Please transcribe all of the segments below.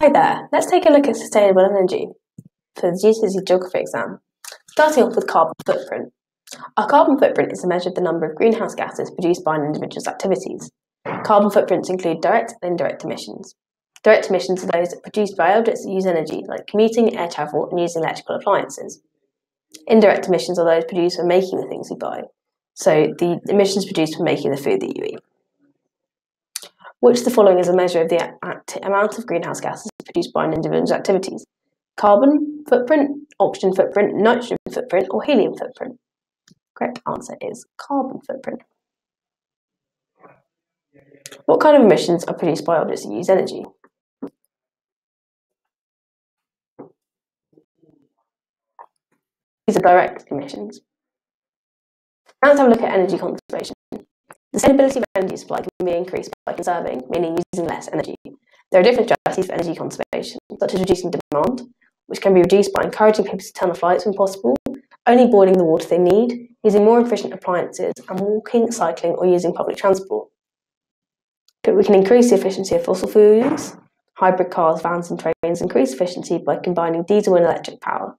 Hi there, let's take a look at sustainable energy for the GCSE Geography exam, starting off with carbon footprint. Our carbon footprint is a measure of the number of greenhouse gases produced by an individual's activities. Carbon footprints include direct and indirect emissions. Direct emissions are those produced by objects that use energy, like commuting, air travel, and using electrical appliances. Indirect emissions are those produced when making the things we buy, so the emissions produced when making the food that you eat. Which of the following is a measure of the amount of greenhouse gases produced by an individual's activities? Carbon footprint, oxygen footprint, nitrogen footprint, or helium footprint? Correct answer is carbon footprint. What kind of emissions are produced by objects that use energy? These are direct emissions. Now let's have a look at energy conservation. The sustainability of energy supply can be increased by conserving, meaning using less energy. There are different strategies for energy conservation, such as reducing demand, which can be reduced by encouraging people to turn off lights when possible, only boiling the water they need, using more efficient appliances, and walking, cycling, or using public transport. But we can increase the efficiency of fossil fuels. Hybrid cars, vans, and trains increase efficiency by combining diesel and electric power.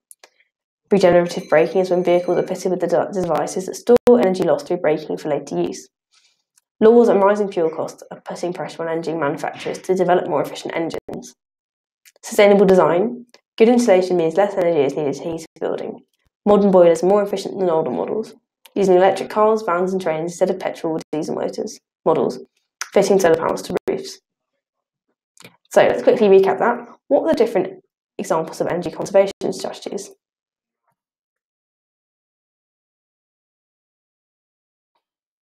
Regenerative braking is when vehicles are fitted with the devices that store energy lost through braking for later use. Laws and rising fuel costs are putting pressure on engine manufacturers to develop more efficient engines. Sustainable design. Good insulation means less energy is needed to heat a building. Modern boilers are more efficient than older models. Using electric cars, vans and trains instead of petrol or diesel models. Fitting solar panels to roofs. So let's quickly recap that. What are the different examples of energy conservation strategies?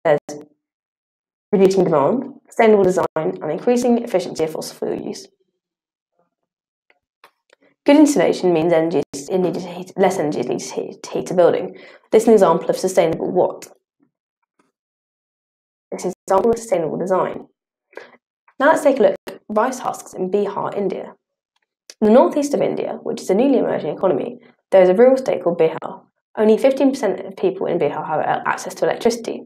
There's reducing demand, sustainable design, and increasing efficiency of fossil fuel use. Good insulation means less energy is needed to heat a building. This is an example of sustainable what? This is an example of sustainable design. Now let's take a look at rice husks in Bihar, India. In the northeast of India, which is a newly emerging economy, there is a rural state called Bihar. Only 15% of people in Bihar have access to electricity.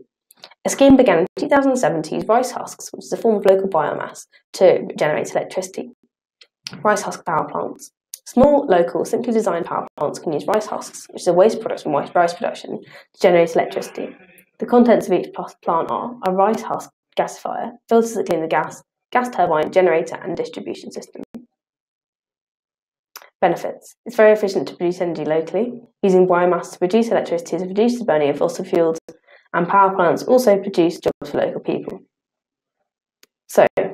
A scheme began in 2007 to use rice husks, which is a form of local biomass, to generate electricity. Rice husk power plants. Small, local, simply designed power plants can use rice husks, which is a waste product from rice production, to generate electricity. The contents of each plant are a rice husk gasifier, filters that clean the gas, gas turbine, generator and distribution system. Benefits. It's very efficient to produce energy locally. Using biomass to produce electricity has reduced the burning of fossil fuels, and power plants also produce jobs for local people. So, which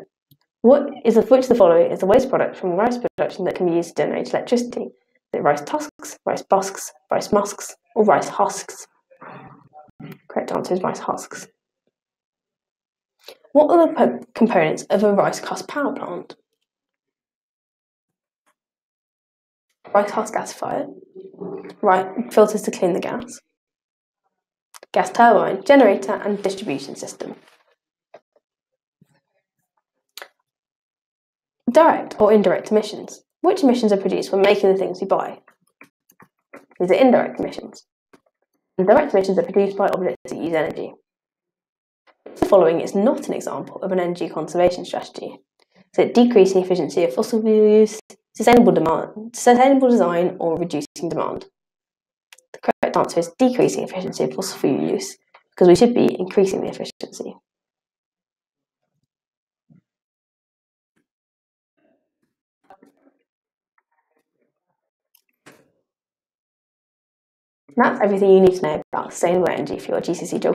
of the following is a waste product from rice production that can be used to generate electricity? Is it rice tusks, rice busks, rice musks, or rice husks? Correct answer is rice husks. What are the components of a rice husk power plant? Rice husk gasifier, filters to clean the gas, gas turbine, generator and distribution system. Direct or indirect emissions. Which emissions are produced when making the things we buy? These are indirect emissions. And direct emissions are produced by objects that use energy. The following is not an example of an energy conservation strategy. So decreasing efficiency of fossil fuel use, sustainable design or reducing demand. The correct answer is decreasing efficiency of fossil fuel use, because we should be increasing the efficiency. And that's everything you need to know about sustainable energy for your GCSE Geography.